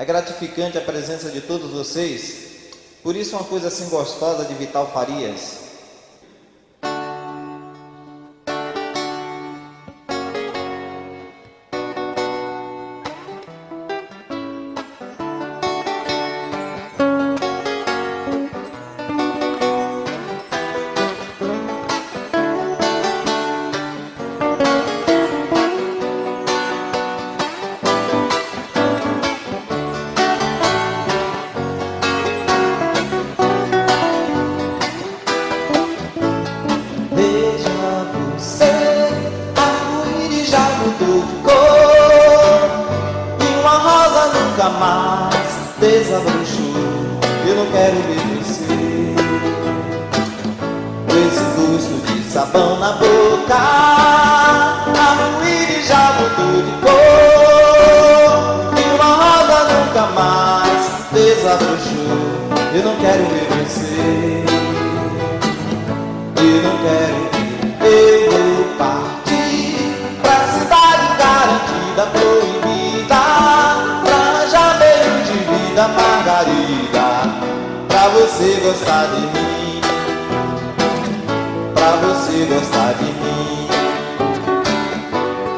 É gratificante a presença de todos vocês. Por isso, uma coisa assim gostosa de Vital Farias. Mas desabrochou, eu não quero ver você com esse gosto de sabão na boca. A ruína já mudou de cor e uma rosa nunca mais desabrochou. Eu não quero ver você, eu não quero ver. Eu vou partir pra cidade garantida, proibida, margarida, pra você gostar de mim, pra você gostar de mim.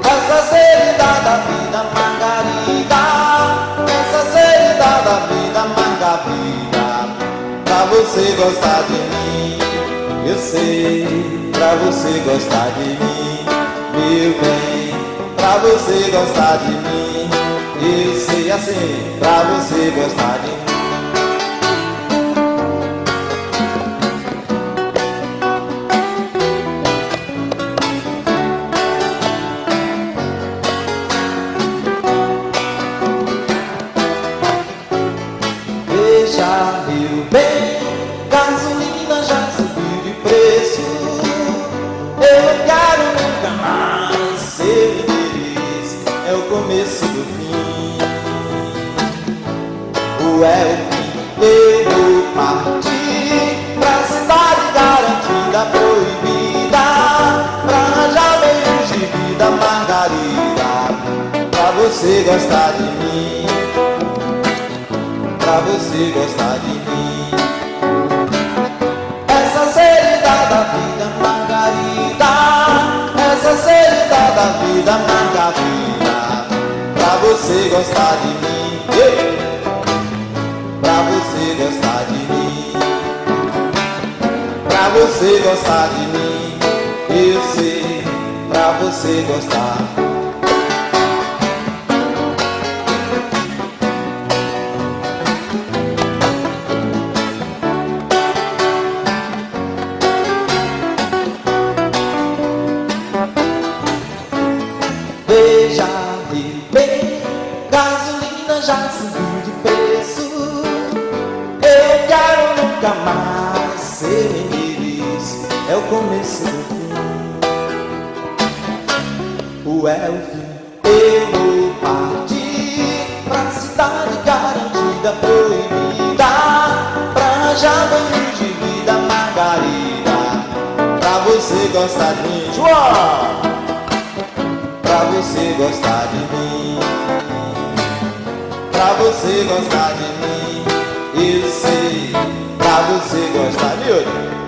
Essa seriedade da vida, margarida, essa seriedade da vida, margarida, pra você gostar de mim. Eu sei, pra você gostar de mim, meu bem, pra você gostar de mim. Eu sei assim, pra você gostar de mim. Veja, meu bem, gasolina já subiu de preço. Eu não quero nunca mais seu endereço. É o começo do fim, é o fim. Eu vou partir pra cidade garantida, proibida, pra arranjar meios de vida, margarida, pra você gostar de mim, pra você gostar de mim. Essa seriedade da vida, margarida, essa seriedade da vida, margarida, pra você gostar de mim. Pra você gostar de mim, pra você gostar de mim, eu sei, pra você gostar. Veja, meu bem, gasolina já subiu de preço. Nunca mais seu endereço, é o começo do fim, o é o fim. Eu vou partir pra cidade garantida, proibida, pra arranjar banho de vida, margarida, pra você gostar de mim, pra você gostar de mim, pra você gostar de mim, eu sei, pra você gostar de hoje.